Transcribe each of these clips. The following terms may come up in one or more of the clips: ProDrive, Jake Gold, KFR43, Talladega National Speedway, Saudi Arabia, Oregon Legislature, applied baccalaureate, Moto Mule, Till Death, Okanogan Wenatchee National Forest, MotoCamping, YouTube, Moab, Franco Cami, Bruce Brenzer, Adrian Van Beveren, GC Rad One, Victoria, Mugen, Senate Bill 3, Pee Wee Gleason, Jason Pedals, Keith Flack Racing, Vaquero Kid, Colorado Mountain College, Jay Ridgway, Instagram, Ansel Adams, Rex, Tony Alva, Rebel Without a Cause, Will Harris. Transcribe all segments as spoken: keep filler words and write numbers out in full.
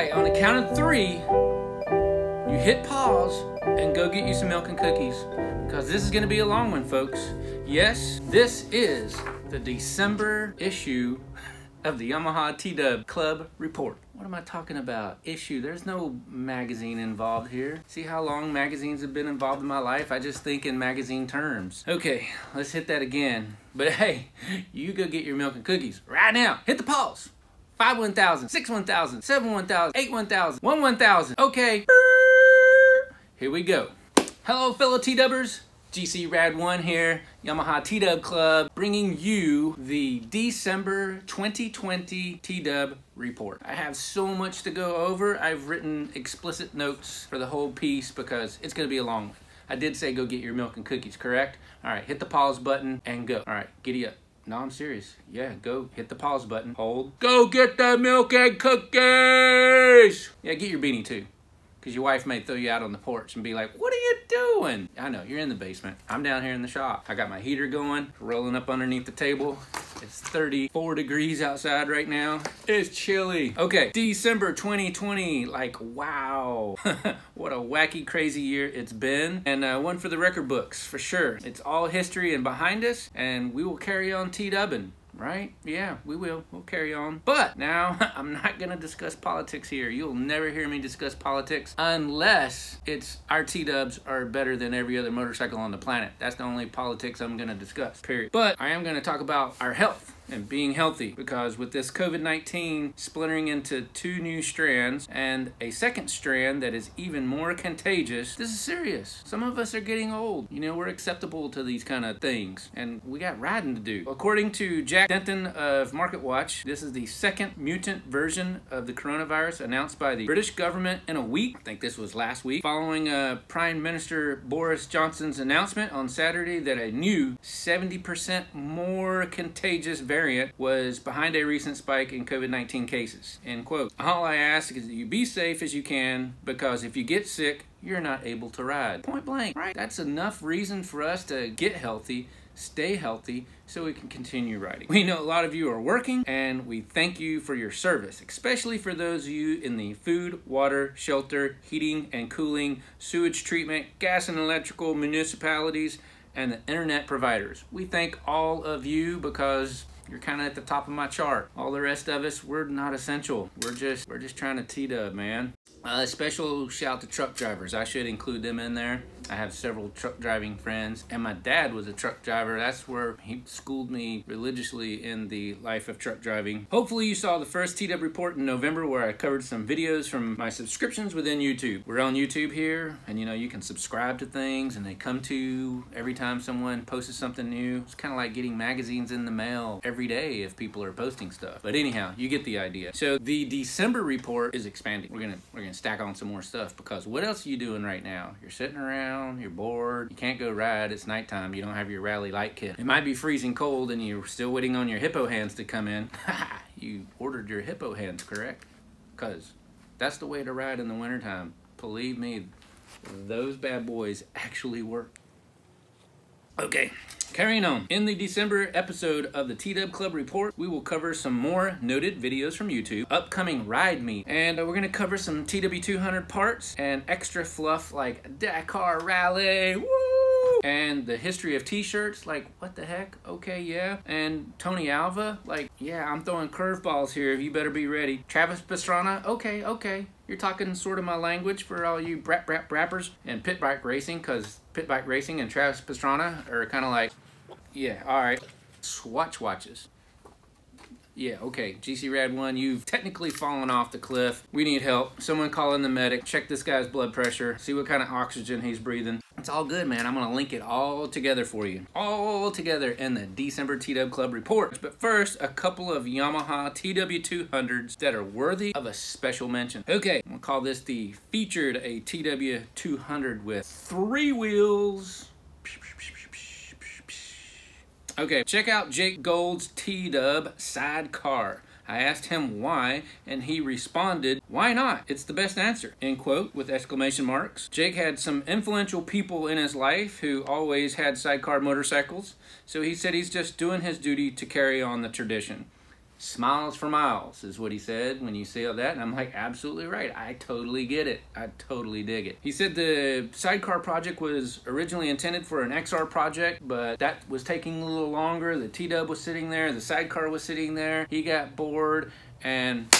right, on the count of three, you hit pause and go get you some milk and cookies, because this is going to be a long one, folks. Yes, this is the December issue of the Yamaha T W Club Report. What am I talking about? Issue. There's no magazine involved here. See how long magazines have been involved in my life? I just think in magazine terms. Okay, let's hit that again. But hey, you go get your milk and cookies right now. Hit the pause. five one thousand, six one thousand, seven one thousand, eight one thousand, one one thousand. Okay. Here we go. Hello, fellow T-Dubbers. G C Rad One here, Yamaha T W Club, bringing you the December twenty twenty T W Report. I have so much to go over. I've written explicit notes for the whole piece because it's going to be a long one. I did say go get your milk and cookies, correct? All right, hit the pause button and go. All right, giddy up. No, I'm serious. Yeah, go hit the pause button. Hold. Go get the milk and cookies! Yeah, get your beanie too, because your wife may throw you out on the porch and be like, what are you doing? I know, you're in the basement. I'm down here in the shop. I got my heater going, rolling up underneath the table. It's thirty-four degrees outside right now. It's chilly. Okay, December twenty twenty, like, wow. What a wacky, crazy year it's been. And uh, one for the record books, for sure. It's all history and behind us, and we will carry on T-dubbing. Right? Yeah, we will. We'll carry on. But now, I'm not going to discuss politics here. You'll never hear me discuss politics unless it's our T-dubs are better than every other motorcycle on the planet. That's the only politics I'm going to discuss, period. But I am going to talk about our health and being healthy, because with this COVID nineteen splintering into two new strands and a second strand that is even more contagious, this is serious. Some of us are getting old. You know, we're acceptable to these kind of things, and we got riding to do. According to Jack Denton of Market Watch, this is the second mutant version of the coronavirus announced by the British government in a week. I think this was last week, following uh, Prime Minister Boris Johnson's announcement on Saturday that a new seventy percent more contagious variant was behind a recent spike in COVID nineteen cases. End quote. All I ask is that you be safe as you can, because if you get sick, you're not able to ride. Point blank, right? That's enough reason for us to get healthy, stay healthy, so we can continue riding. We know a lot of you are working, and we thank you for your service, especially for those of you in the food, water, shelter, heating and cooling, sewage treatment, gas and electrical, municipalities, and the internet providers. We thank all of you because you're kind of at the top of my chart. All the rest of us, we're not essential. We're just, we're just trying to T-dub, man. A special shout to truck drivers. I should include them in there. I have several truck driving friends, and my dad was a truck driver. That's where he schooled me religiously in the life of truck driving. Hopefully you saw the first T W report in November, where I covered some videos from my subscriptions within YouTube. We're on YouTube here, and you know, you can subscribe to things and they come to you every time someone posts something new. It's kind of like getting magazines in the mail every day if people are posting stuff. But anyhow, you get the idea. So the December report is expanding. We're gonna, we're gonna stack on some more stuff, because what else are you doing right now? You're sitting around, you're bored, you can't go ride, it's nighttime, you don't have your rally light kit. It might be freezing cold and you're still waiting on your hippo hands to come in. You ordered your hippo hands, correct? Because that's the way to ride in the wintertime. Believe me, those bad boys actually work. Okay, carrying on. In the December episode of the T W Club Report, we will cover some more noted videos from YouTube, upcoming Ride Me, and we're going to cover some T W two hundred parts and extra fluff like Dakar Rally, woo! And the history of t-shirts, like, what the heck? Okay, yeah. And Tony Alva, like, yeah, I'm throwing curveballs here, you better be ready. Travis Pastrana, okay, okay. You're talking sort of my language for all you brat brat rappers and pit bike racing, because pit bike racing and Travis Pastrana are kind of like, yeah, all right. Swatch watches. Yeah, okay, G C Rad One, you've technically fallen off the cliff. We need help. Someone call in the medic. Check this guy's blood pressure. See what kind of oxygen he's breathing. It's all good, man. I'm gonna link it all together for you. All together in the December T W Club Report. But first, a couple of Yamaha T W two hundreds that are worthy of a special mention. Okay, we'll call this the featured a T W two hundred with three wheels. Okay, check out Jake Gold's T-Dub Sidecar. I asked him why, and he responded, why not? It's the best answer, end quote, with exclamation marks. Jake had some influential people in his life who always had sidecar motorcycles, so he said he's just doing his duty to carry on the tradition. Smiles for miles is what he said when you say all that, and I'm like, absolutely right. I totally get it. I totally dig it. He said the sidecar project was originally intended for an X R project, but that was taking a little longer. The T-Dub was sitting there, the sidecar was sitting there. He got bored, and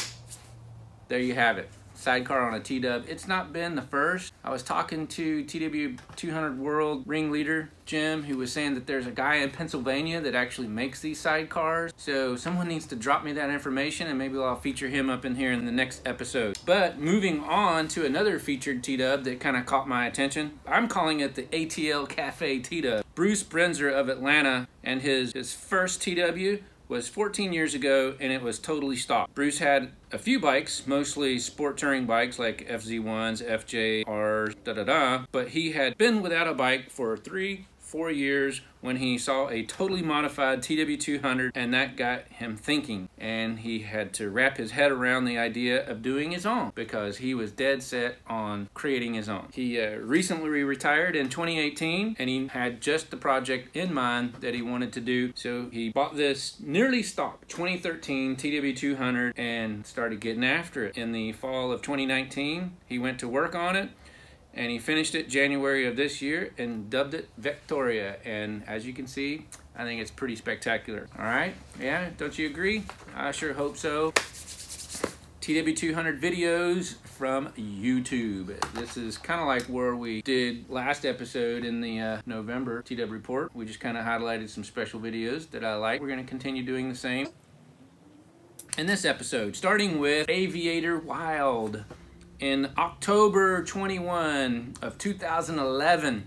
there you have it. Sidecar on a T-Dub. It's not been the first. I was talking to T W two hundred World ringleader Jim, who was saying that there's a guy in Pennsylvania that actually makes these sidecars. So someone needs to drop me that information, and maybe I'll feature him up in here in the next episode. But moving on to another featured T-Dub that kind of caught my attention. I'm calling it the A T L Cafe T-Dub. Bruce Brenzer of Atlanta, and his, his first T W was fourteen years ago, and it was totally stock. Bruce had a few bikes, mostly sport touring bikes like F Z ones, F J Rs, da-da-da, but he had been without a bike for three, four years when he saw a totally modified T W two hundred, and that got him thinking, and he had to wrap his head around the idea of doing his own because he was dead set on creating his own. He uh, recently retired in twenty eighteen, and he had just the project in mind that he wanted to do, so he bought this nearly stock twenty thirteen T W two hundred and started getting after it. In the fall of twenty nineteen, he went to work on it, and he finished it January of this year and dubbed it Victoria. And as you can see, I think it's pretty spectacular. All right, yeah, don't you agree? I sure hope so. T W two hundred videos from YouTube. This is kind of like where we did last episode in the uh, November T W report. We just kind of highlighted some special videos that I like. We're gonna continue doing the same in this episode, starting with Aviator Wild. In October twenty-first of two thousand eleven,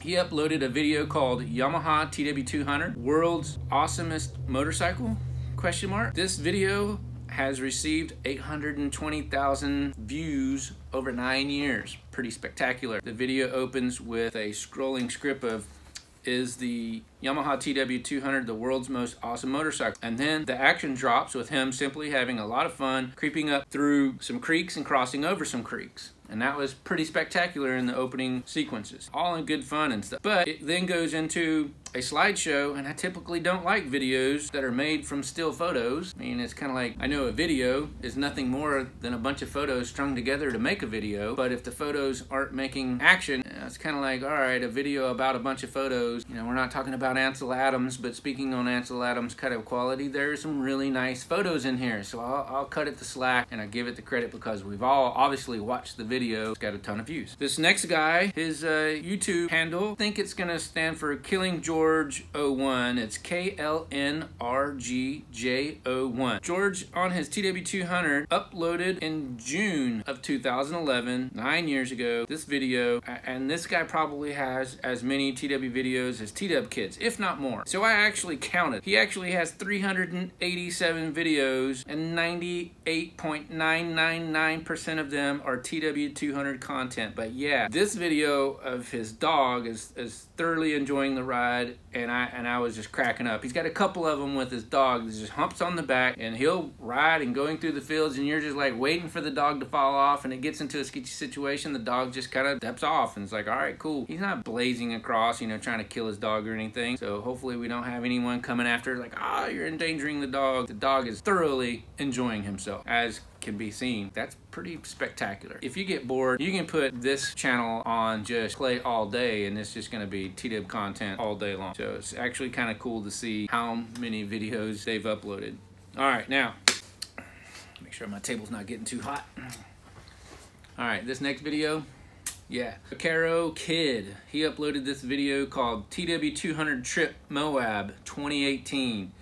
he uploaded a video called Yamaha T W two hundred, World's Awesomest Motorcycle? Question mark. This video has received eight hundred twenty thousand views over nine years. Pretty spectacular. The video opens with a scrolling script of, is the Yamaha T W two hundred the world's most awesome motorcycle? And then the action drops with him simply having a lot of fun, creeping up through some creeks and crossing over some creeks. And that was pretty spectacular in the opening sequences. All in good fun and stuff. But it then goes into a slideshow, and I typically don't like videos that are made from still photos. I mean, it's kind of like, I know a video is nothing more than a bunch of photos strung together to make a video, but if the photos aren't making action, it's kind of like, all right, a video about a bunch of photos. You know, we're not talking about Ansel Adams, but speaking on Ansel Adams' cut of quality, there's some really nice photos in here. So I'll, I'll cut it the slack, and I give it the credit because we've all obviously watched the video. Video. It's got a ton of views. This next guy, his uh, YouTube handle, I think it's gonna stand for Killing George oh one. It's K L N R G J oh one. George on his T W two hundred uploaded in June of two thousand eleven, nine years ago, this video, and this guy probably has as many T W videos as TDubKids, if not more. So I actually counted. He actually has three hundred eighty-seven videos, and ninety-eight point nine nine nine percent of them are T W two hundred content. But yeah, this video of his dog is, is thoroughly enjoying the ride, and I and I was just cracking up. He's got a couple of them with his dog that just humps on the back, and he'll ride and going through the fields, and you're just like waiting for the dog to fall off, and it gets into a sketchy situation. The dog just kind of steps off, and it's like, all right, cool. He's not blazing across, you know, trying to kill his dog or anything. So hopefully we don't have anyone coming after like, oh, you're endangering the dog. The dog is thoroughly enjoying himself, as can be seen. That's pretty spectacular. If you get bored, you can put this channel on just play all day, and it's just going to be T-Dub content all day long. So it's actually kind of cool to see how many videos they've uploaded. All right, now make sure my table's not getting too hot. All right, this next video, yeah, Vaquero Kid. He uploaded this video called T W two hundred Trip Moab twenty eighteen.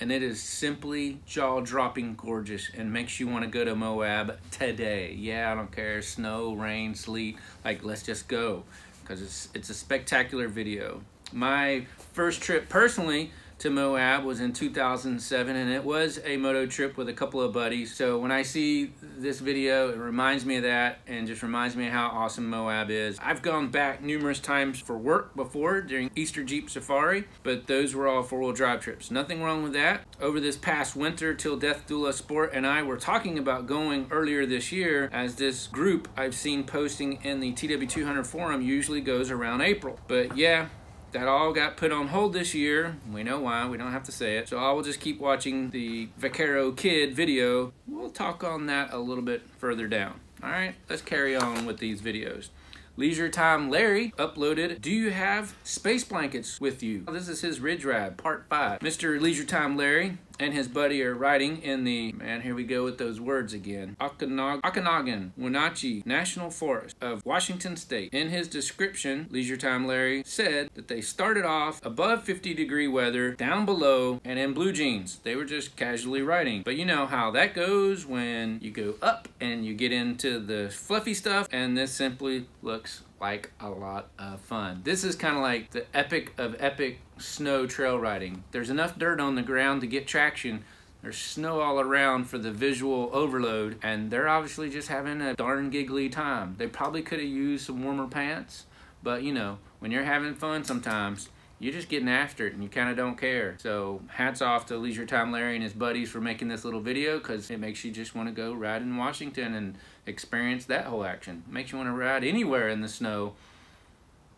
And it is simply jaw-dropping gorgeous and makes you want to go to Moab today. Yeah, I don't care, snow, rain, sleet, like, let's just go, because it's, it's a spectacular video. My first trip personally to Moab was in two thousand seven, and it was a moto trip with a couple of buddies. So when I see this video, it reminds me of that, and just reminds me of how awesome Moab is. I've gone back numerous times for work before during Easter Jeep Safari, but those were all four-wheel drive trips. Nothing wrong with that. Over this past winter, Till Death Dula Sport and I were talking about going earlier this year, as this group I've seen posting in the T W two hundred forum usually goes around April. But yeah, That all got put on hold this year. We know why, we don't have to say it. So I will just keep watching the Vaquero Kid video. We'll talk on that a little bit further down. All right, let's carry on with these videos. Leisure Time Larry uploaded, do you have space blankets with you? This is his ridge ride, part five. Mister Leisure Time Larry and his buddy are riding in the, man, here we go with those words again, Okanogan, Okanogan Wenatchee National Forest of Washington State. In his description, Leisure Time Larry said that they started off above fifty degree weather, down below, and in blue jeans. They were just casually riding. But you know how that goes when you go up and you get into the fluffy stuff, and this simply looks like a lot of fun. This is kind of like the epic of epic snow trail riding. There's enough dirt on the ground to get traction. There's snow all around for the visual overload, and they're obviously just having a darn giggly time. They probably could have used some warmer pants, but you know, when you're having fun sometimes, you're just getting after it and you kind of don't care. So hats off to Leisure Time Larry and his buddies for making this little video, because it makes you just want to go ride in Washington and experience that whole action. Makes you want to ride anywhere in the snow,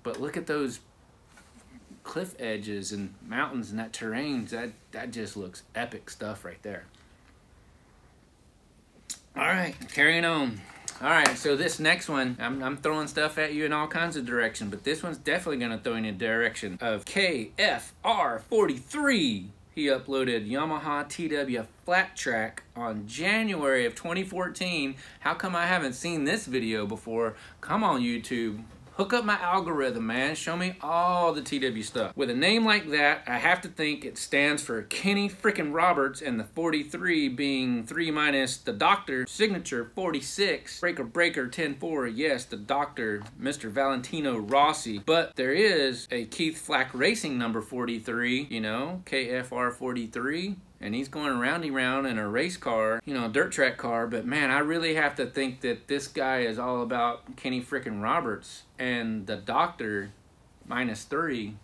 but look at those cliff edges and mountains and that terrain. That, that just looks epic stuff right there. All right, carrying on. All right, so this next one, I'm, I'm throwing stuff at you in all kinds of directions, but this one's definitely gonna throw you in the direction of K F R forty-three. He uploaded Yamaha T W Flat Track on January of twenty fourteen. How come I haven't seen this video before? Come on, YouTube. Hook up my algorithm, man. Show me all the T W stuff. With a name like that, I have to think it stands for Kenny Frickin' Roberts, and the forty-three being three minus the doctor, signature forty-six, breaker breaker ten four, yes, the doctor, Mister Valentino Rossi. But there is a Keith Flack Racing number forty-three, you know, K F R forty-three. And he's going roundy round in a race car, you know, a dirt track car. But man, I really have to think that this guy is all about Kenny Frickin' Roberts and the doctor minus three.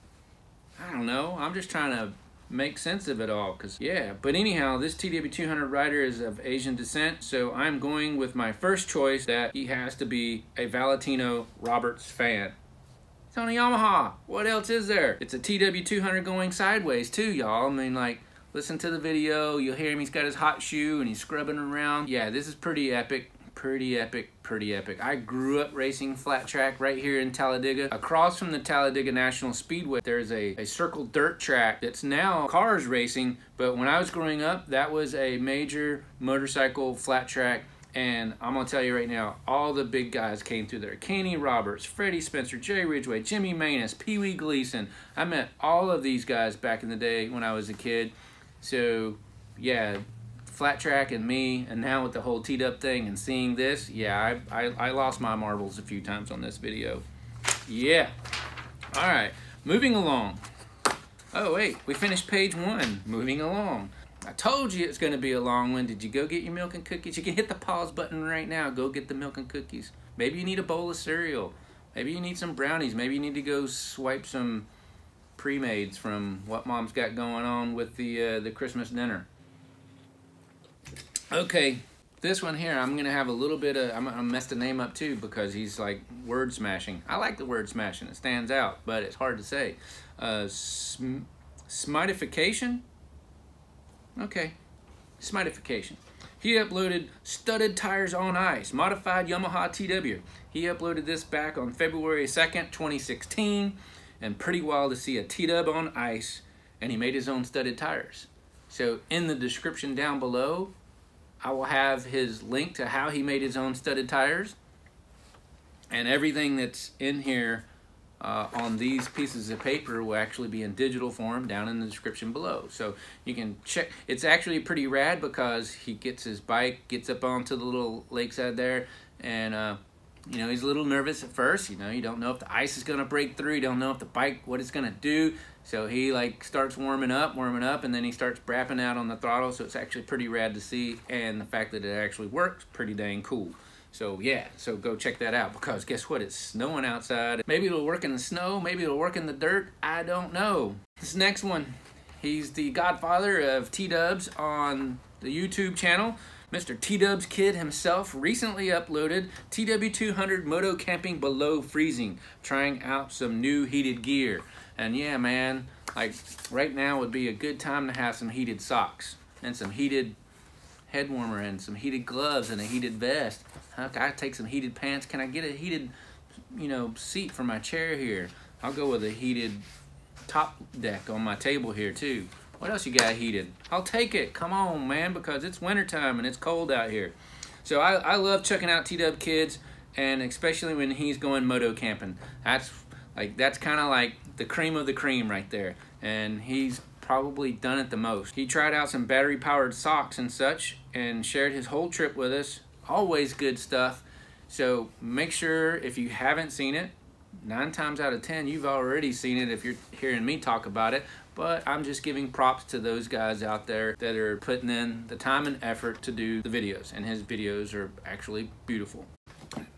I don't know. I'm just trying to make sense of it all. Cause yeah, but anyhow, this T W two hundred rider is of Asian descent. So I'm going with my first choice that he has to be a Valentino Roberts fan. It's on a Yamaha. What else is there? It's a T W two hundred going sideways too, y'all. I mean, like, listen to the video, you'll hear him, he's got his hot shoe and he's scrubbing around. Yeah, this is pretty epic, pretty epic, pretty epic. I grew up racing flat track right here in Talladega. Across from the Talladega National Speedway, there's a, a circle dirt track that's now cars racing, but when I was growing up, that was a major motorcycle flat track. And I'm gonna tell you right now, all the big guys came through there. Kenny Roberts, Freddie Spencer, Jay Ridgway, Jimmy Maness, Pee Wee Gleason. I met all of these guys back in the day when I was a kid. So yeah, flat track and me, and now with the whole teed up thing and seeing this, yeah, I, I, I lost my marbles a few times on this video. Yeah. All right, moving along. Oh wait, we finished page one, moving along. I told you it's gonna be a long one. Did you go get your milk and cookies? You can hit the pause button right now. Go get the milk and cookies. Maybe you need a bowl of cereal. Maybe you need some brownies. Maybe you need to go swipe some pre-mades from what mom's got going on with the uh, the Christmas dinner. Okay, this one here, I'm gonna have a little bit of, I'm gonna mess the name up too, because he's like word smashing. I like the word smashing, it stands out, but it's hard to say. Uh, sm Smightification? Okay, Smightification. He uploaded Studded Tires on Ice, Modified Yamaha T W. He uploaded this back on February second, twenty sixteen. And pretty wild to see a T-Dub on ice, and he made his own studded tires. So in the description down below, I will have his link to how he made his own studded tires and everything that's in here uh, on these pieces of paper will actually be in digital form down in the description below. So you can check. It's actually pretty rad because he gets his bike, gets up onto the little lakeside there, and uh, you know, he's a little nervous at first. You know, you don't know if the ice is gonna break through. You don't know if the bike, what it's gonna do. So he like starts warming up, warming up, and then he starts brapping out on the throttle. So it's actually pretty rad to see. And the fact that it actually works, pretty dang cool. So yeah, so go check that out, because guess what? It's snowing outside. Maybe it'll work in the snow. Maybe it'll work in the dirt. I don't know. This next one, he's the godfather of T-Dubs on the YouTube channel. Mister TDubsKid himself recently uploaded T W two hundred Moto Camping Below Freezing, trying out some new heated gear. And yeah, man, like right now would be a good time to have some heated socks and some heated head warmer and some heated gloves and a heated vest. How can I take some heated pants? Can I get a heated, you know, seat for my chair here? I'll go with a heated top deck on my table here too. What else you got heated? I'll take it. Come on, man, because it's wintertime and it's cold out here. So I, I love checking out TDubKid, and especially when he's going moto camping. That's like that's kind of like the cream of the cream right there, and he's probably done it the most. He tried out some battery powered socks and such and shared his whole trip with us. Always good stuff. So make sure, if you haven't seen it, nine times out of ten you've already seen it if you're hearing me talk about it, but I'm just giving props to those guys out there that are putting in the time and effort to do the videos, and his videos are actually beautiful.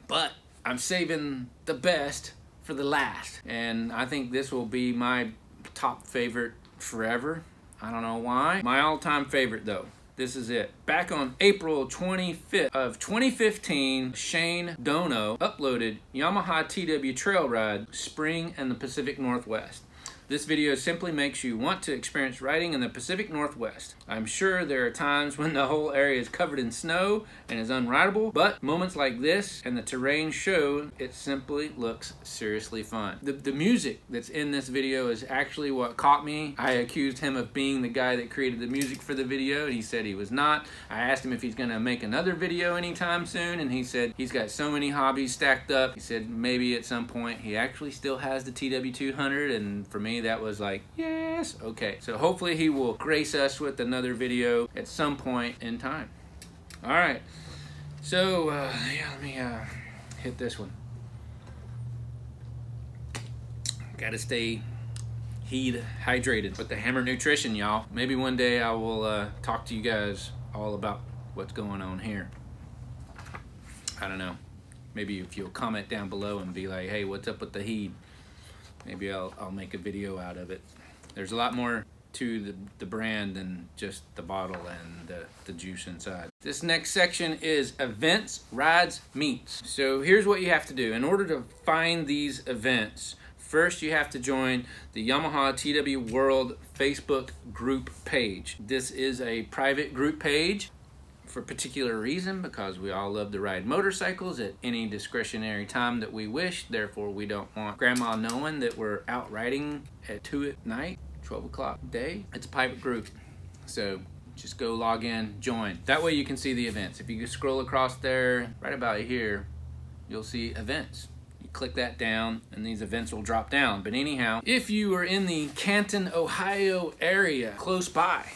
But I'm saving the best for the last, and I think this will be my top favorite forever. I don't know why. My all-time favorite though, this is it. Back on April twenty-fifth of twenty fifteen, Shane Dono uploaded Yamaha T W Trail Ride, Spring and the Pacific Northwest. This video simply makes you want to experience riding in the Pacific Northwest. I'm sure there are times when the whole area is covered in snow and is unrideable, but moments like this and the terrain show, it simply looks seriously fun. The, the music that's in this video is actually what caught me. I accused him of being the guy that created the music for the video, and he said he was not. I asked him if he's gonna make another video anytime soon, and he said he's got so many hobbies stacked up. He said maybe at some point. He actually still has the T W two hundred, and for me, that was like, yes, okay. So hopefully he will grace us with another video at some point in time. All right, so uh, yeah, let me uh, hit this one. Gotta stay heed hydrated with the Hammer Nutrition, y'all. Maybe one day I will uh, talk to you guys all about what's going on here. I don't know. Maybe if you'll comment down below and be like, hey, what's up with the HEED? Maybe I'll, I'll make a video out of it. There's a lot more to the, the brand than just the bottle and the, the juice inside. This next section is events, rides, meets. So here's what you have to do. In order to find these events, first you have to join the Yamaha T W World Facebook group page. This is a private group page for a particular reason, because we all love to ride motorcycles at any discretionary time that we wish. Therefore, we don't want grandma knowing that we're out riding at two at night, twelve o'clock day. It's a private group, so just go log in, join. That way you can see the events. If you scroll across there, right about here, you'll see events. You click that down and these events will drop down. But anyhow, if you are in the Canton, Ohio area, close by,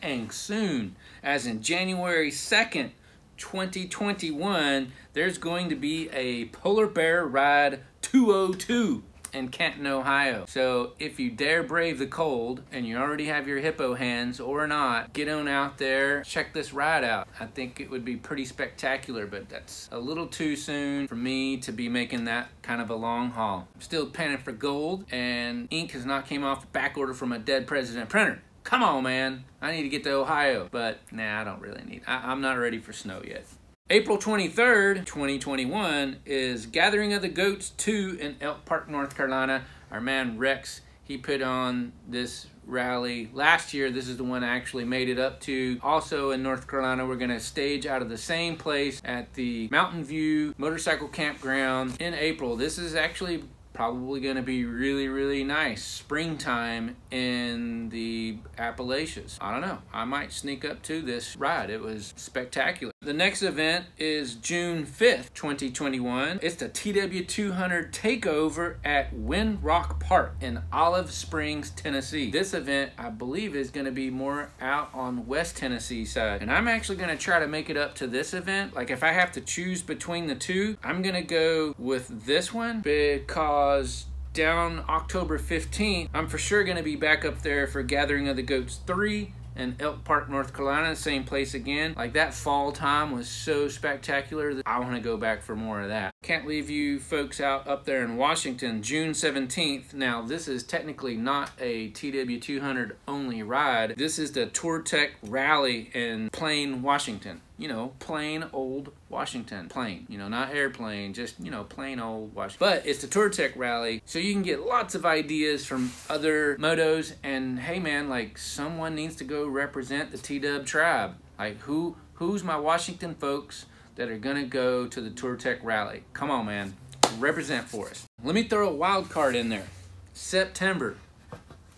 and soon, as in January second, twenty twenty-one, there's going to be a Polar Bear Ride two oh two in Canton, Ohio. So if you dare brave the cold and you already have your hippo hands or not, get on out there, check this ride out. I think it would be pretty spectacular, but that's a little too soon for me to be making that kind of a long haul. I'm still panning for gold, and ink has not came off the back order from a dead president printer. Come on, man, I need to get to Ohio. But nah, I don't really need, I, I'm not ready for snow yet. April twenty-third, twenty twenty-one is Gathering of the Goats two in Elk Park, North Carolina. Our man Rex, he put on this rally last year. This is the one I actually made it up to. Also in North Carolina, we're gonna stage out of the same place at the Mountain View Motorcycle Campground in April. This is actually probably gonna be really, really nice. Springtime in the Appalachians. I don't know, I might sneak up to this ride. It was spectacular. The next event is June fifth, twenty twenty-one. It's the T W two hundred Takeover at Windrock Park in Olive Springs, Tennessee. This event, I believe, is gonna be more out on West Tennessee side. And I'm actually gonna try to make it up to this event. Like if I have to choose between the two, I'm gonna go with this one, because down October fifteenth, I'm for sure going to be back up there for Gathering of the Goats three in Elk Park, North Carolina, same place again. Like that fall time was so spectacular that I want to go back for more of that. Can't leave you folks out up there in Washington, June seventeenth. Now this is technically not a T W two hundred only ride. This is the Tour Tech Rally in Plain, Washington. you know, plain old Washington. Plain, you know, not airplane, just, you know, plain old Washington. But it's the Tour Tech Rally, so you can get lots of ideas from other motos, and hey man, like, someone needs to go represent the T-Dub tribe. Like, who, who's my Washington folks that are gonna go to the Tour Tech Rally? Come on, man, represent for us. Let me throw a wild card in there. September.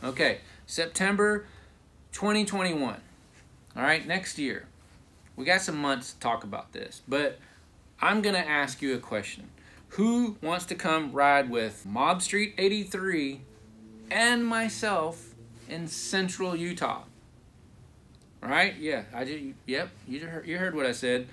Okay, September twenty twenty-one. All right, next year. We got some months to talk about this, but I'm gonna ask you a question. Who wants to come ride with Mob Street eighty-three and myself in central Utah? All right, yeah, I just, yep, you heard, you heard what I said.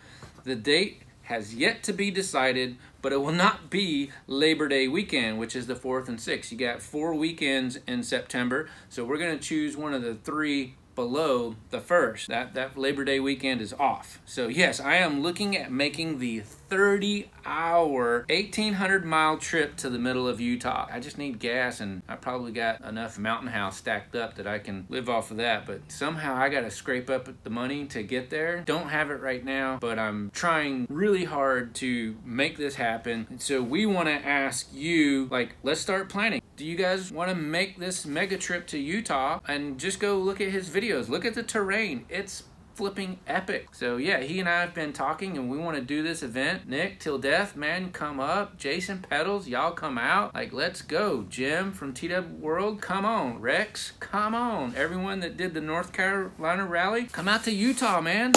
The date has yet to be decided, but it will not be Labor Day weekend, which is the fourth and sixth. You got four weekends in September, so we're gonna choose one of the three below the first. That, that Labor Day weekend is off. So yes, I am looking at making the thirty hour, eighteen hundred mile trip to the middle of Utah. I just need gas, and I probably got enough Mountain House stacked up that I can live off of that, but somehow I gotta scrape up the money to get there. Don't have it right now, but I'm trying really hard to make this happen. And so we wanna ask you, like, let's start planning. Do you guys wanna make this mega trip to Utah? And just go look at his videos. Look at the terrain. It's flipping epic. So yeah, he and I have been talking, and we want to do this event. Nick, Till Death, man, come up. Jason Pedals, y'all come out. Like, let's go. Jim from T W World, come on. Rex, come on. Everyone that did the North Carolina Rally, come out to Utah, man.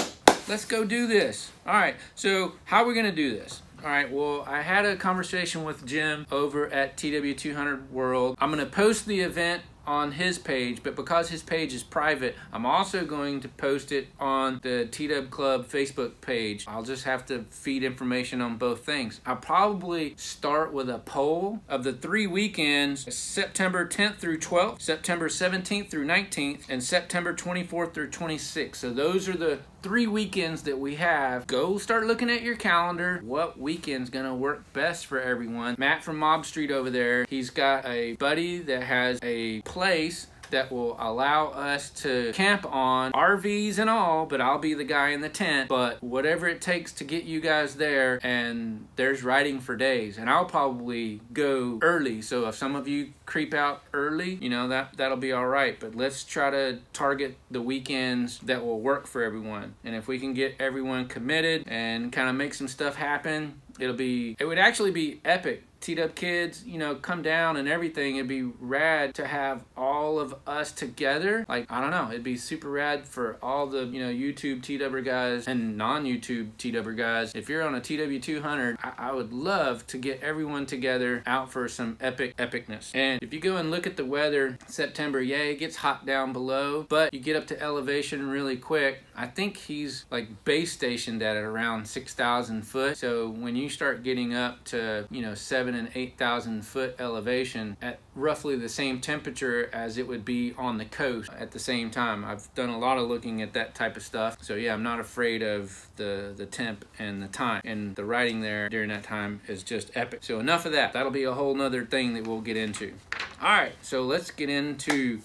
Let's go do this. All right, so how are we gonna do this? All right, well, I had a conversation with Jim over at T W two hundred World. I'm gonna post the event on his page, but because his page is private, I'm also going to post it on the T-Dub Club Facebook page. I'll just have to feed information on both things. I'll probably start with a poll of the three weekends, September tenth through twelfth, September seventeenth through nineteenth, and September twenty-fourth through twenty-sixth. So those are the three weekends that we have. Go start looking at your calendar. What weekend's gonna work best for everyone? Matt from Mob Street over there, he's got a buddy that has a place that will allow us to camp on, R Vs and all, but I'll be the guy in the tent. But whatever it takes to get you guys there, and there's riding for days. And I'll probably go early, so if some of you creep out early, you know, that, that'll be all right. But let's try to target the weekends that will work for everyone. And if we can get everyone committed and kind of make some stuff happen, it'll be, it would actually be epic. T-Dub kids, you know, come down and everything. It'd be rad to have all of us together. Like, I don't know, it'd be super rad for all the, you know, YouTube T-Dubber guys and non-YouTube T-Dubber guys. If you're on a T W two hundred, I, I would love to get everyone together out for some epic epicness. And if you go and look at the weather, September, yeah, it gets hot down below, but you get up to elevation really quick. I think he's like base stationed at around six thousand foot. So when you start getting up to, you know, seven and eight thousand foot elevation at roughly the same temperature as it would be on the coast at the same time. I've done a lot of looking at that type of stuff. So yeah, I'm not afraid of the, the temp and the time, and the riding there during that time is just epic. So enough of that. That'll be a whole nother thing that we'll get into. All right, so let's get into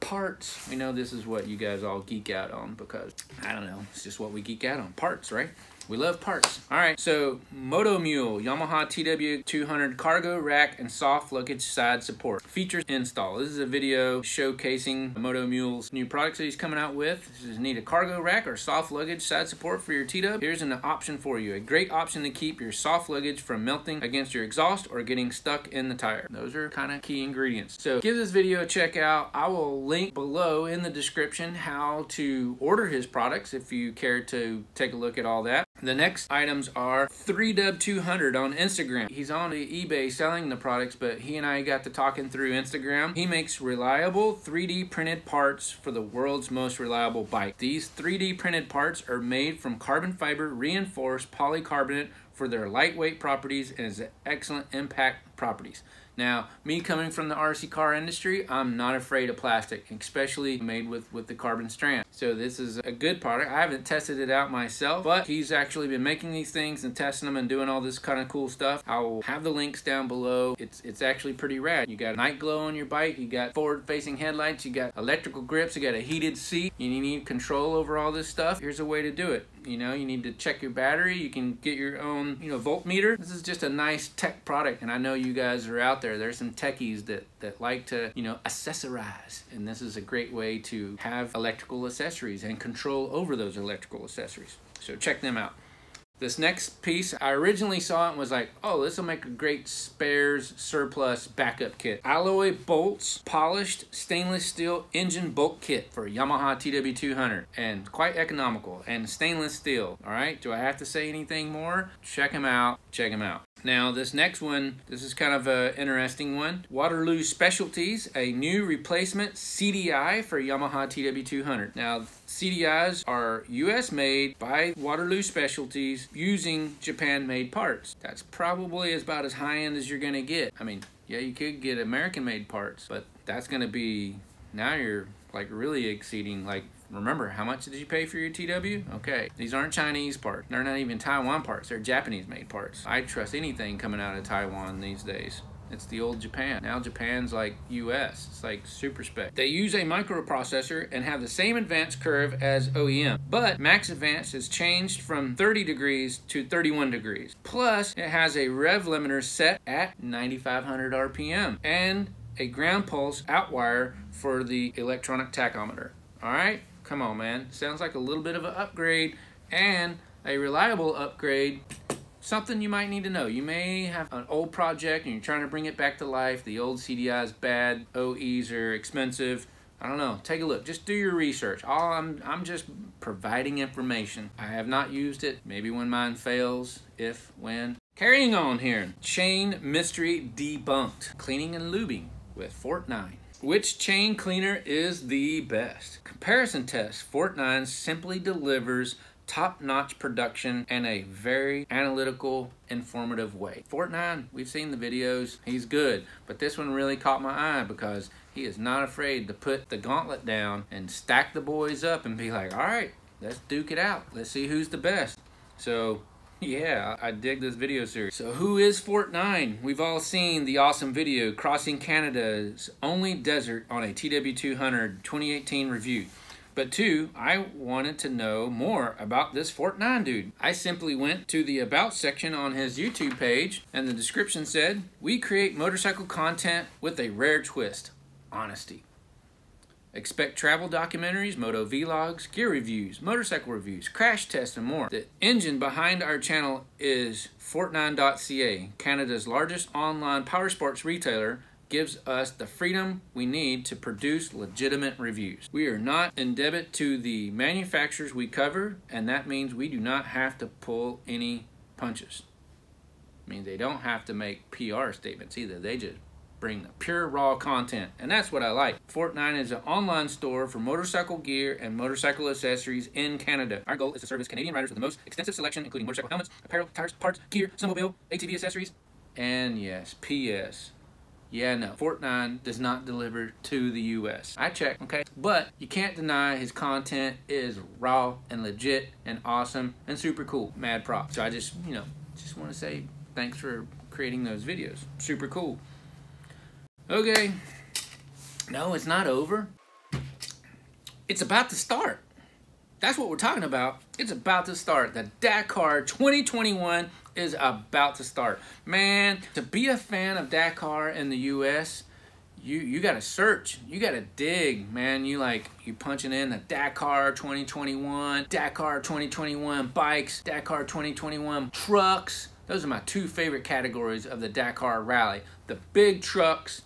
parts. We know this is what you guys all geek out on, because I don't know, it's just what we geek out on, parts, right? We love parts. All right, so Moto Mule, Yamaha T W two hundred cargo rack and soft luggage side support. Features install. This is a video showcasing Moto Mule's new products that he's coming out with. This is, need a cargo rack or soft luggage side support for your T-Dub? Here's an option for you. A great option to keep your soft luggage from melting against your exhaust or getting stuck in the tire. Those are kind of key ingredients. So give this video a check out. I will link below in the description how to order his products if you care to take a look at all that. The next items are T D U B two hundred on Instagram. He's on eBay selling the products, but he and I got to talking through Instagram. He makes reliable three D printed parts for the world's most reliable bike. These three D printed parts are made from carbon fiber reinforced polycarbonate for their lightweight properties and is excellent impact properties. Now, me coming from the R C car industry, I'm not afraid of plastic, especially made with, with the carbon strand. So this is a good product. I haven't tested it out myself, but he's actually been making these things and testing them and doing all this kind of cool stuff. I'll have the links down below. It's, it's actually pretty rad. You got night glow on your bike, you got forward-facing headlights, you got electrical grips, you got a heated seat, and you need control over all this stuff. Here's a way to do it. You know, you need to check your battery. You can get your own, you know, voltmeter. This is just a nice tech product, and I know you guys are out there. There's some techies that, that like to, you know, accessorize, and this is a great way to have electrical accessories and control over those electrical accessories. So check them out. This next piece, I originally saw it and was like, oh, this will make a great spares surplus backup kit. Alloy bolts, polished stainless steel engine bolt kit for Yamaha T W two hundred, and quite economical, and stainless steel. All right, do I have to say anything more? Check them out, check them out. Now this next one, this is kind of an interesting one. Waterloo Specialties, a new replacement C D I for Yamaha T W two hundred. Now C D Is are U S made by Waterloo Specialties using Japan made parts. That's probably about as high end as you're gonna get. I mean, yeah, you could get American made parts, but that's gonna be, now you're like really exceeding, like, remember, how much did you pay for your T W? Okay, these aren't Chinese parts. They're not even Taiwan parts. They're Japanese-made parts. I trust anything coming out of Taiwan these days. It's the old Japan. Now Japan's like U S. It's like super spec. They use a microprocessor and have the same advance curve as O E M, but max advance is changed from thirty degrees to thirty-one degrees. Plus, it has a rev limiter set at ninety-five hundred R P M and a ground pulse outwire for the electronic tachometer. All right? Come on, man. Sounds like a little bit of an upgrade, and a reliable upgrade. Something you might need to know. You may have an old project and you're trying to bring it back to life. The old C D I is bad. O Es are expensive. I don't know. Take a look. Just do your research. All I'm, I'm just providing information. I have not used it. Maybe when mine fails, if, when. Carrying on here. Chain mystery debunked. Cleaning and lubing with Fortnine. Which chain cleaner is the best? Comparison test, Fortnine simply delivers top-notch production in a very analytical, informative way. Fortnine, we've seen the videos, he's good, but this one really caught my eye because he is not afraid to put the gauntlet down and stack the boys up and be like, all right, let's duke it out. Let's see who's the best. So, yeah, I dig this video series. So who is Fortnine? We've all seen the awesome video, Crossing Canada's Only Desert on a T W two hundred twenty eighteen review. But two, I wanted to know more about this Fortnine dude. I simply went to the About section on his YouTube page, and the description said, we create motorcycle content with a rare twist, honesty. Expect travel documentaries, moto vlogs, gear reviews, motorcycle reviews, crash tests, and more. The engine behind our channel is Fortnine dot C A, Canada's largest online powersports retailer, gives us the freedom we need to produce legitimate reviews. We are not indebted to the manufacturers we cover, and that means we do not have to pull any punches. I mean, they don't have to make P R statements either. They just bring the pure raw content, and that's what I like. Fortnine is an online store for motorcycle gear and motorcycle accessories in Canada. Our goal is to service Canadian riders with the most extensive selection, including motorcycle helmets, apparel, tires, parts, gear, snowmobile, A T V accessories, and yes, P S. Yeah, no, Fortnine does not deliver to the U S. I checked, okay? But you can't deny his content is raw and legit and awesome and super cool. Mad props. So I just, you know, just want to say thanks for creating those videos. Super cool. Okay, no, it's not over. It's about to start. That's what we're talking about. It's about to start. The Dakar twenty twenty-one is about to start. Man, to be a fan of Dakar in the U S, you you gotta search, you gotta dig, man. You like, you punching in the Dakar twenty twenty-one, Dakar twenty twenty-one bikes, Dakar twenty twenty-one trucks. Those are my two favorite categories of the Dakar Rally, the big trucks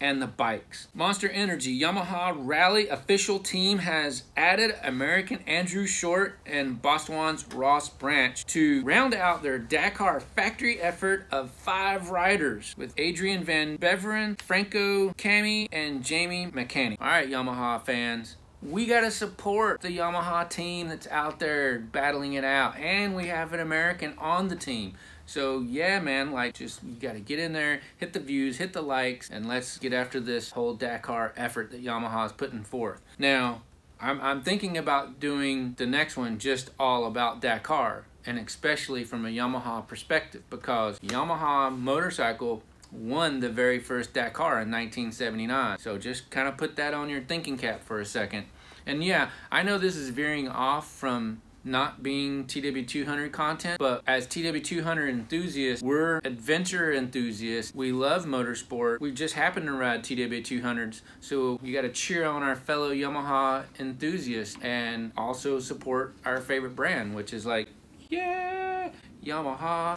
and the bikes. Monster Energy Yamaha Rally official team has added American Andrew Short and Boswan's Ross Branch to round out their Dakar factory effort of five riders with Adrian Van Beveren, Franco Cami, and Jamie McCanny. All right, Yamaha fans. We gotta support the Yamaha team that's out there battling it out, and we have an American on the team. So yeah, man, like, just, you gotta get in there, hit the views, hit the likes, and let's get after this whole Dakar effort that Yamaha's putting forth. Now, I'm, I'm thinking about doing the next one just all about Dakar, and especially from a Yamaha perspective, because Yamaha motorcycle won the very first Dakar in nineteen seventy-nine. So just kind of put that on your thinking cap for a second. And yeah, I know this is veering off from not being T W two hundred content, but as T W two hundred enthusiasts, we're adventure enthusiasts. We love motorsport. We just happen to ride T W two hundreds. So you got to cheer on our fellow Yamaha enthusiasts and also support our favorite brand, which is like, yeah, Yamaha.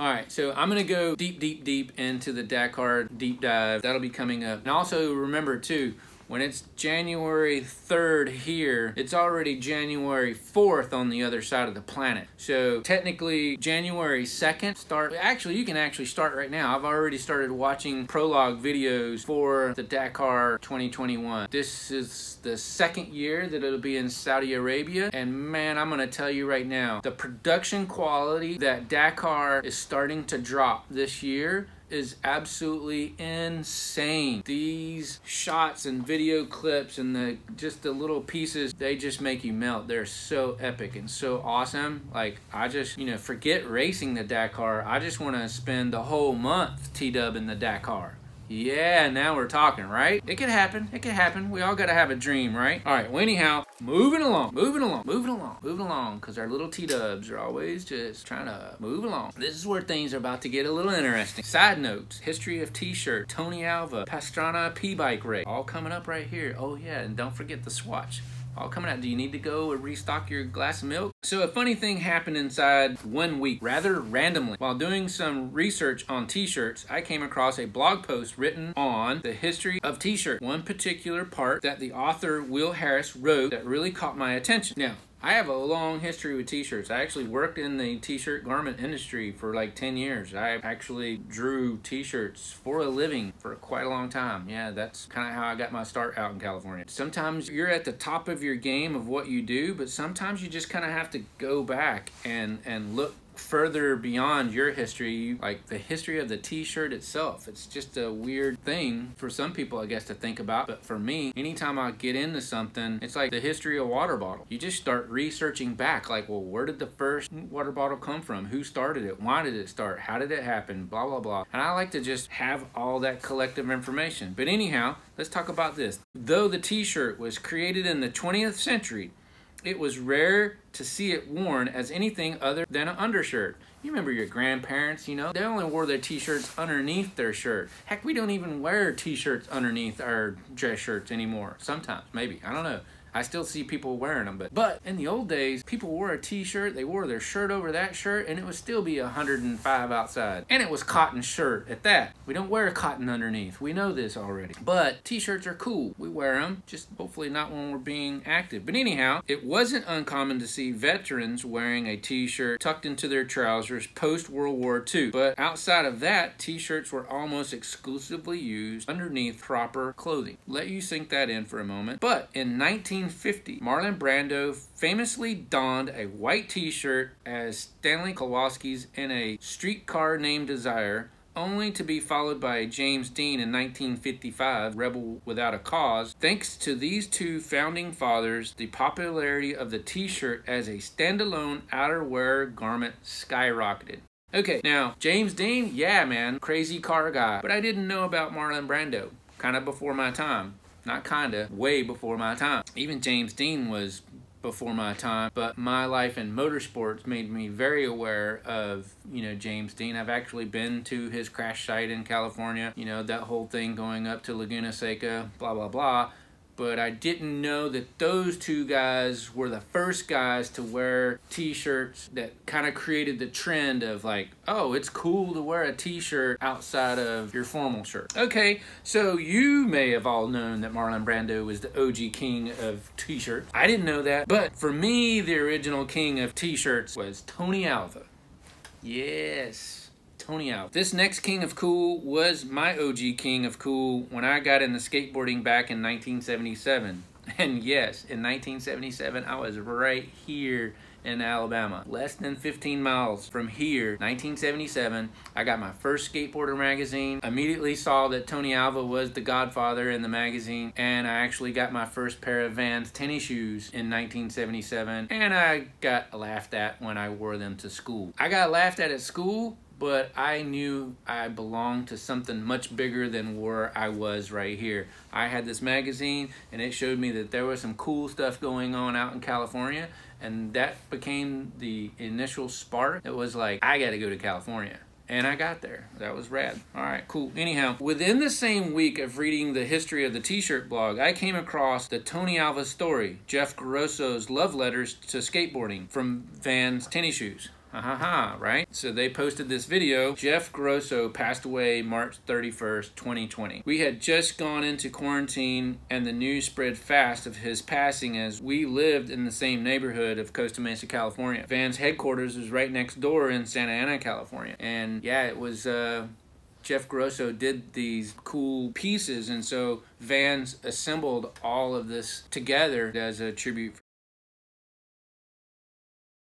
Alright, so I'm going to go deep, deep, deep into the Dakar deep dive. That'll be coming up. And also remember too, when it's January third here, it's already January fourth on the other side of the planet. So technically January second start, actually you can actually start right now. I've already started watching prologue videos for the Dakar twenty twenty-one. This is the second year that it'll be in Saudi Arabia. And man, I'm gonna tell you right now, the production quality that Dakar is starting to drop this year is absolutely insane. These shots and video clips and the just the little pieces, they just make you melt. They're so epic and so awesome. Like, I just, you know, forget racing the Dakar. I just want to spend the whole month T-Dub in the Dakar. Yeah, now we're talking, right? It could happen, it could happen. We all gotta have a dream, right? All right, well anyhow, moving along, moving along, moving along, moving along, because our little T-Dubs are always just trying to move along. This is where things are about to get a little interesting. Side notes, history of T-shirt, Tony Alva, Pastrana P-Bike Ray, all coming up right here. Oh yeah, and don't forget the swatch. All coming out. Do you need to go and restock your glass of milk? So a funny thing happened inside one week, rather randomly. While doing some research on t-shirts, I came across a blog post written on the history of t-shirts. One particular part that the author Will Harris wrote that really caught my attention. Now, I have a long history with t-shirts. I actually worked in the t-shirt garment industry for like ten years. I actually drew t-shirts for a living for quite a long time. Yeah, that's kind of how I got my start out in California. Sometimes you're at the top of your game of what you do, but sometimes you just kind of have to go back and, and look further beyond your history, like the history of the t-shirt itself. It's just a weird thing for some people, I guess, to think about. But for me, anytime I get into something, it's like the history of water bottle. You just start researching back, like, well, where did the first water bottle come from? Who started it? Why did it start? How did it happen? Blah, blah, blah. And I like to just have all that collective information. But anyhow, let's talk about this. Though the t-shirt was created in the twentieth century, it was rare to see it worn as anything other than an undershirt. You remember your grandparents, you know? They only wore their t-shirts underneath their shirt. Heck, we don't even wear t-shirts underneath our dress shirts anymore. Sometimes, maybe, I don't know. I still see people wearing them, but, but in the old days, people wore a t-shirt, they wore their shirt over that shirt, and it would still be a hundred and five outside. And it was cotton shirt at that. We don't wear cotton underneath. We know this already. But t-shirts are cool. We wear them, just hopefully not when we're being active. But anyhow, it wasn't uncommon to see veterans wearing a t-shirt tucked into their trousers post-World War Two. But outside of that, t-shirts were almost exclusively used underneath proper clothing. Let you sink that in for a moment. But in nineteen fifty, Marlon Brando famously donned a white t-shirt as Stanley Kowalski's in A Streetcar Named Desire, only to be followed by James Dean in nineteen fifty-five, Rebel Without a Cause. Thanks to these two founding fathers, the popularity of the t-shirt as a standalone outerwear garment skyrocketed. Okay, now, James Dean, yeah, man, crazy car guy. But I didn't know about Marlon Brando, kind of before my time. Not kinda, way before my time. Even James Dean was before my time, but my life in motorsports made me very aware of, you know, James Dean. I've actually been to his crash site in California, you know, that whole thing going up to Laguna Seca, blah, blah, blah. But I didn't know that those two guys were the first guys to wear t-shirts that kind of created the trend of like, oh, it's cool to wear a t-shirt outside of your formal shirt. Okay, so you may have all known that Marlon Brando was the O G king of t-shirts. I didn't know that, but for me, the original king of t-shirts was Tony Alva. Yes. Tony Alva. This next king of cool was my O G king of cool when I got into skateboarding back in nineteen seventy-seven. And yes, in nineteen seventy-seven, I was right here in Alabama. Less than fifteen miles from here, nineteen seventy-seven, I got my first skateboarder magazine. Immediately saw that Tony Alva was the godfather in the magazine, and I actually got my first pair of Vans tennis shoes in nineteen seventy-seven, and I got laughed at when I wore them to school. I got laughed at at school, but I knew I belonged to something much bigger than where I was right here. I had this magazine, and it showed me that there was some cool stuff going on out in California, and that became the initial spark. It was like, I gotta go to California. And I got there. That was rad. All right, cool. Anyhow, within the same week of reading the history of the t-shirt blog, I came across the Tony Alva story, Jeff Garoso's love letters to skateboarding from Van's tennis shoes. Ha ha ha, right? So they posted this video. Jeff Garoso passed away March thirty-first, twenty twenty. We had just gone into quarantine and the news spread fast of his passing as we lived in the same neighborhood of Costa Mesa, California. Van's headquarters was right next door in Santa Ana, California. And yeah, it was, uh, Jeff Garoso did these cool pieces. And so Van's assembled all of this together as a tribute for.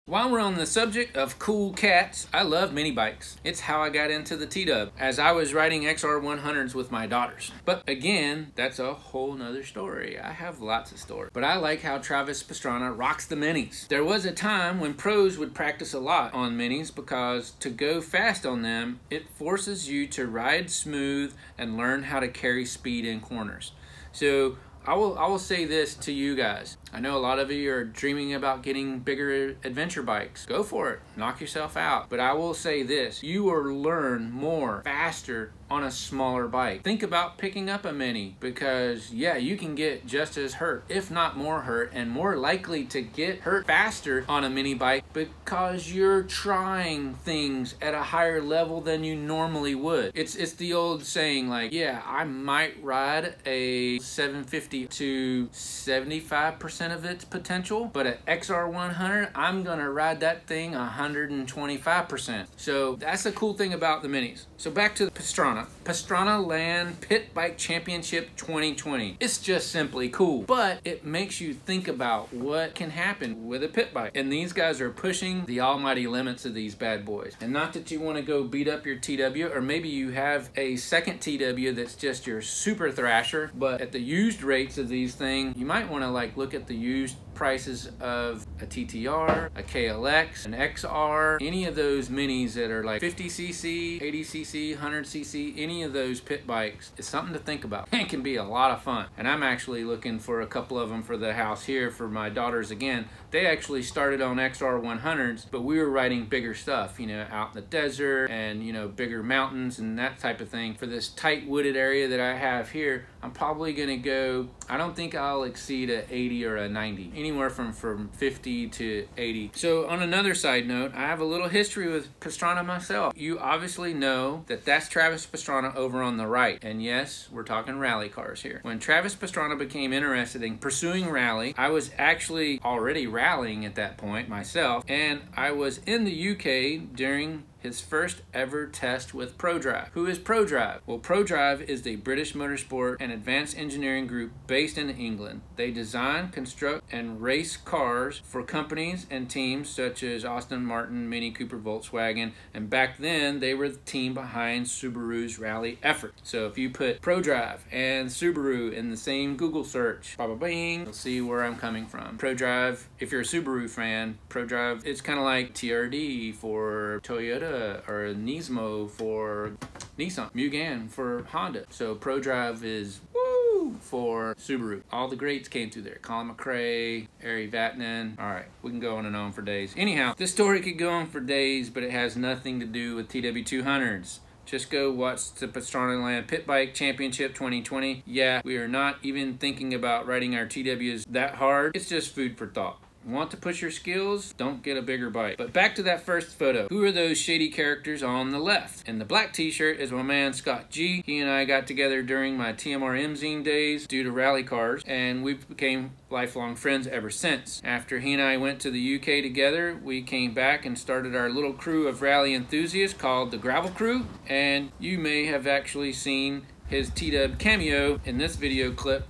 While we're on the subject of cool cats, I love mini bikes. It's how I got into the T-Dub, as I was riding X R one hundreds with my daughters. But again, that's a whole nother story. I have lots of stories. But I like how Travis Pastrana rocks the minis. There was a time when pros would practice a lot on minis because to go fast on them, it forces you to ride smooth and learn how to carry speed in corners. So I will, I will say this to you guys. I know a lot of you are dreaming about getting bigger adventure bikes. Go for it, knock yourself out. But I will say this, you will learn more faster on a smaller bike. Think about picking up a mini because yeah, you can get just as hurt, if not more hurt, and more likely to get hurt faster on a mini bike because you're trying things at a higher level than you normally would. It's, it's the old saying like, yeah, I might ride a seven fifty to seventy-five percent of its potential, but at X R one hundred, I'm gonna ride that thing one hundred twenty-five percent. So that's the cool thing about the minis. So back to the Pastrana. Pastrana Land Pit Bike Championship twenty twenty. It's just simply cool, but it makes you think about what can happen with a pit bike. And these guys are pushing the almighty limits of these bad boys. And not that you wanna go beat up your T W, or maybe you have a second T W that's just your super thrasher, but at the used rates of these things, you might wanna like look at the used prices of a T T R, a K L X, an X R, any of those minis that are like fifty C C, eighty C C, one hundred C C, any of those pit bikes. It's something to think about. It can be a lot of fun. And I'm actually looking for a couple of them for the house here for my daughters again. They actually started on X R one hundreds, but we were riding bigger stuff, you know, out in the desert and, you know, bigger mountains and that type of thing. For this tight wooded area that I have here, I'm probably gonna go, I don't think I'll exceed a eighty or a ninety. Anywhere from, from fifty to eighty. So on another side note, I have a little history with Pastrana myself. You obviously know that that's Travis Pastrana over on the right. And yes, we're talking rally cars here. When Travis Pastrana became interested in pursuing rally, I was actually already rallying at that point myself. And I was in the U K during his first ever test with ProDrive. Who is ProDrive? Well, ProDrive is the British motorsport and advanced engineering group based in England. They design, construct, and race cars for companies and teams such as Aston Martin, Mini Cooper, Volkswagen, and back then they were the team behind Subaru's rally effort. So if you put ProDrive and Subaru in the same Google search, ba ba bing, you'll see where I'm coming from. ProDrive, if you're a Subaru fan, ProDrive, it's kind of like T R D for Toyota, or Nismo for Nissan, Mugen for Honda. So ProDrive is woo for Subaru. All the greats came through there. Colin McRae, Ari Vatanen. All right, we can go on and on for days. Anyhow, this story could go on for days, but it has nothing to do with T W two hundreds. Just go watch the Pastrana Land Pit Bike Championship twenty twenty. Yeah, we are not even thinking about riding our T Ws that hard. It's just food for thought. Want to push your skills? Don't get a bigger bike. But back to that first photo. Who are those shady characters on the left? And the black t-shirt is my man Scott G. He and I got together during my T M R M zine days due to rally cars, and we became lifelong friends ever since. After he and I went to the U K together, we came back and started our little crew of rally enthusiasts called the Gravel Crew, and you may have actually seen his T-Dub cameo in this video clip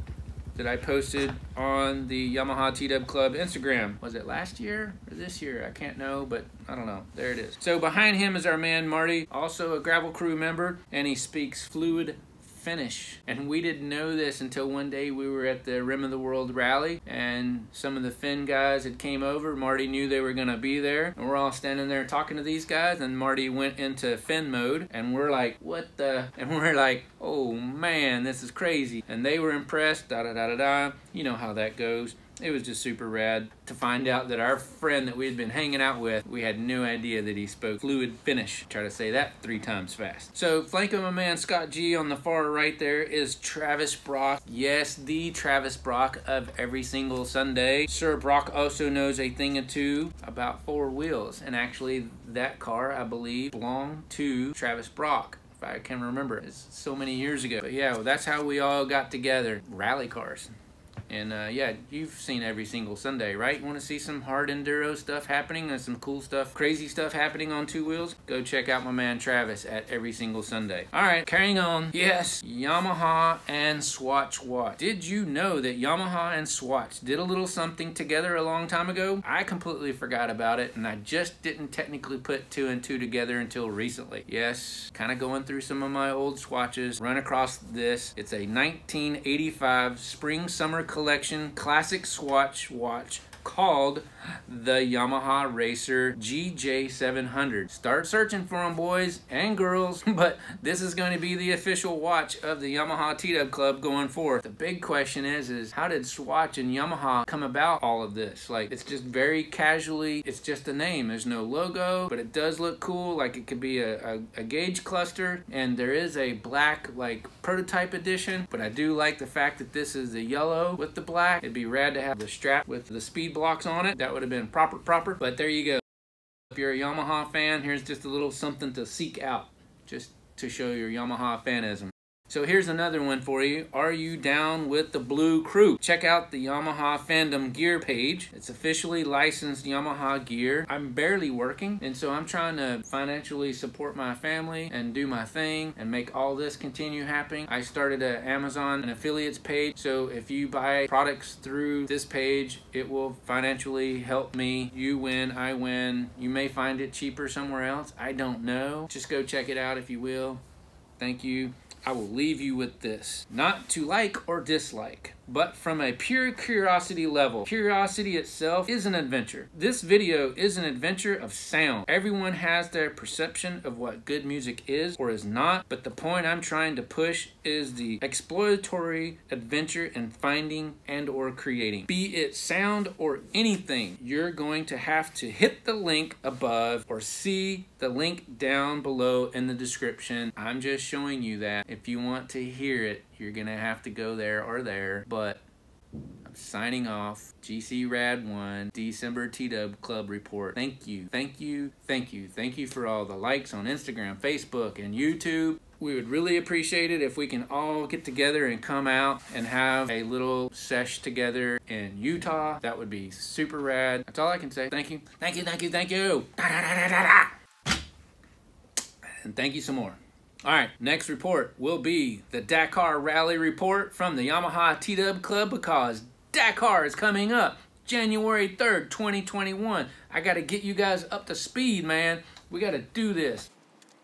that I posted on the Yamaha T W Club Instagram. Was it last year or this year? I can't know, but I don't know. There it is. So behind him is our man Marty, also a Gravel Crew member, and he speaks fluid finish. And we didn't know this until one day we were at the Rim of the World Rally, and some of the Finn guys had came over. Marty knew they were going to be there, and we're all standing there talking to these guys, and Marty went into Finn mode, and we're like, what the? And we're like, oh man, this is crazy. And they were impressed, da da da da da. You know how that goes. It was just super rad to find out that our friend that we had been hanging out with, we had no idea that he spoke fluid Finnish. Try to say that three times fast. So flanking my man Scott G on the far right there is Travis Brock. Yes, the Travis Brock of every single Sunday. Sir Brock also knows a thing or two about four wheels, and actually that car, I believe, belonged to Travis Brock. I can remember. It's so many years ago. But yeah, well, that's how we all got together. Rally cars. And uh, yeah, you've seen every single Sunday, right? You want to see some hard enduro stuff happening and some cool stuff, crazy stuff happening on two wheels? Go check out my man Travis at every single Sunday. All right, carrying on. Yes, Yamaha and Swatch Watch. Did you know that Yamaha and Swatch did a little something together a long time ago? I completely forgot about it, and I just didn't technically put two and two together until recently. Yes, kind of going through some of my old Swatches, run across this. It's a nineteen eighty-five spring summer collection classic Swatch watch called the Yamaha Racer G J seven hundred. Start searching for them, boys and girls, but this is going to be the official watch of the Yamaha T W Club going forth. The big question is, is how did Swatch and Yamaha come about all of this? Like, it's just very casually, it's just a name. There's no logo, but it does look cool. Like, it could be a, a, a gauge cluster, and there is a black, like, prototype edition, but I do like the fact that this is the yellow with the black. It'd be rad to have the strap with the speed blocks on it. That would have been proper proper, but there you go. If you're a Yamaha fan, here's just a little something to seek out, just to show your Yamaha fanism. So here's another one for you. Are you down with the Blue Crew? Check out the Yamaha Fandom Gear page. It's officially licensed Yamaha gear. I'm barely working, and so I'm trying to financially support my family and do my thing and make all this continue happening. I started an Amazon and affiliates page, so if you buy products through this page, it will financially help me. You win, I win. You may find it cheaper somewhere else. I don't know. Just go check it out if you will. Thank you. I will leave you with this. Not to like or dislike, but from a pure curiosity level, curiosity itself is an adventure. This video is an adventure of sound. Everyone has their perception of what good music is or is not, but the point I'm trying to push is the exploratory adventure in finding and or creating. Be it sound or anything, you're going to have to hit the link above or see the link down below in the description. I'm just showing you that. If you want to hear it, you're gonna have to go there or there, but I'm signing off. G C Rad One, December T W Club Report. Thank you, thank you, thank you, thank you for all the likes on Instagram, Facebook, and YouTube. We would really appreciate it if we can all get together and come out and have a little sesh together in Utah. That would be super rad. That's all I can say. Thank you, thank you, thank you, thank you. Da, da, da, da, da. And thank you some more. All right, next report will be the Dakar Rally report from the Yamaha T W Club, because Dakar is coming up January third, twenty twenty-one. I got to get you guys up to speed, man. We got to do this.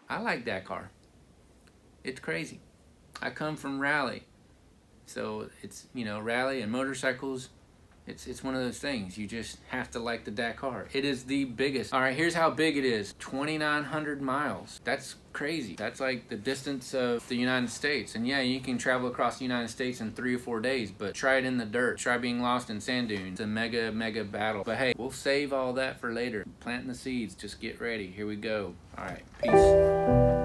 I like Dakar. It's crazy. I come from rally. So it's, you know, rally and motorcycles. It's, it's one of those things. You just have to like the Dakar. It is the biggest. All right, here's how big it is. twenty-nine hundred miles. That's crazy. That's like the distance of the United States. And yeah, you can travel across the United States in three or four days, but try it in the dirt. Try being lost in sand dunes. It's a mega, mega battle. But hey, we'll save all that for later. Planting the seeds. Just get ready. Here we go. All right, peace.